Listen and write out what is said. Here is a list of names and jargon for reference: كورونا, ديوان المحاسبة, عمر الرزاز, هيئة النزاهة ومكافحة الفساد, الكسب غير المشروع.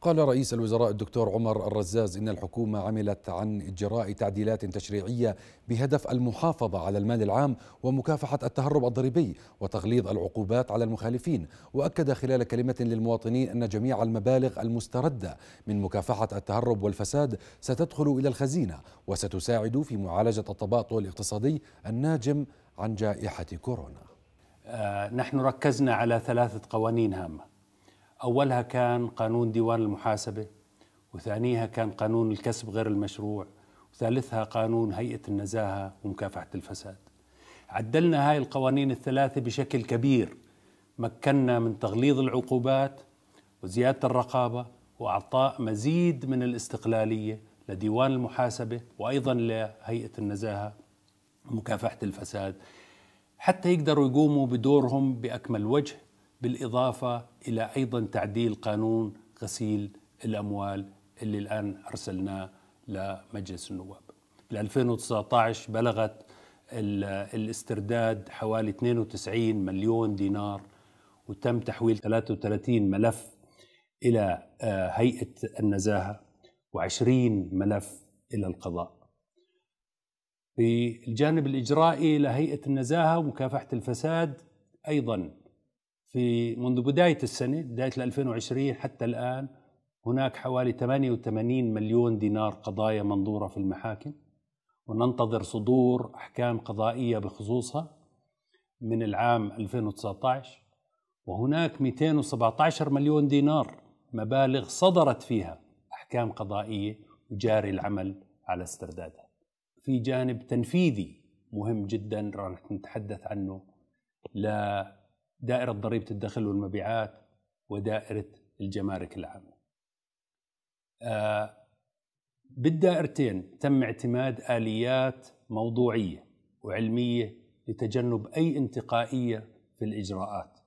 قال رئيس الوزراء الدكتور عمر الرزاز إن الحكومة عملت عن إجراء تعديلات تشريعية بهدف المحافظة على المال العام ومكافحة التهرب الضريبي وتغليظ العقوبات على المخالفين. وأكد خلال كلمة للمواطنين أن جميع المبالغ المستردة من مكافحة التهرب والفساد ستدخل إلى الخزينة وستساعد في معالجة التباطؤ الاقتصادي الناجم عن جائحة كورونا. نحن ركزنا على ثلاثة قوانين هامة، أولها كان قانون ديوان المحاسبة، وثانيها كان قانون الكسب غير المشروع، وثالثها قانون هيئة النزاهة ومكافحة الفساد. عدلنا هاي القوانين الثلاثة بشكل كبير، مكننا من تغليظ العقوبات وزيادة الرقابة وإعطاء مزيد من الاستقلالية لديوان المحاسبة وأيضا لهيئة النزاهة ومكافحة الفساد حتى يقدروا يقوموا بدورهم بأكمل وجه، بالإضافة إلى أيضا تعديل قانون غسيل الأموال اللي الآن أرسلناه لمجلس النواب. بال 2019 بلغت الاسترداد حوالي 92 مليون دينار، وتم تحويل 33 ملف إلى هيئة النزاهة و20 ملف إلى القضاء. في الجانب الإجرائي لهيئة النزاهة ومكافحة الفساد أيضا منذ بداية السنة، بداية 2020 حتى الآن، هناك حوالي 88 مليون دينار قضايا منظورة في المحاكم، وننتظر صدور أحكام قضائية بخصوصها من العام 2019. وهناك 217 مليون دينار مبالغ صدرت فيها أحكام قضائية وجاري العمل على استردادها. في جانب تنفيذي مهم جدا راح نتحدث عنه لدائرة ضريبة الدخل والمبيعات ودائرة الجمارك العامة. بالدائرتين تم اعتماد آليات موضوعية وعلمية لتجنب أي انتقائية في الإجراءات.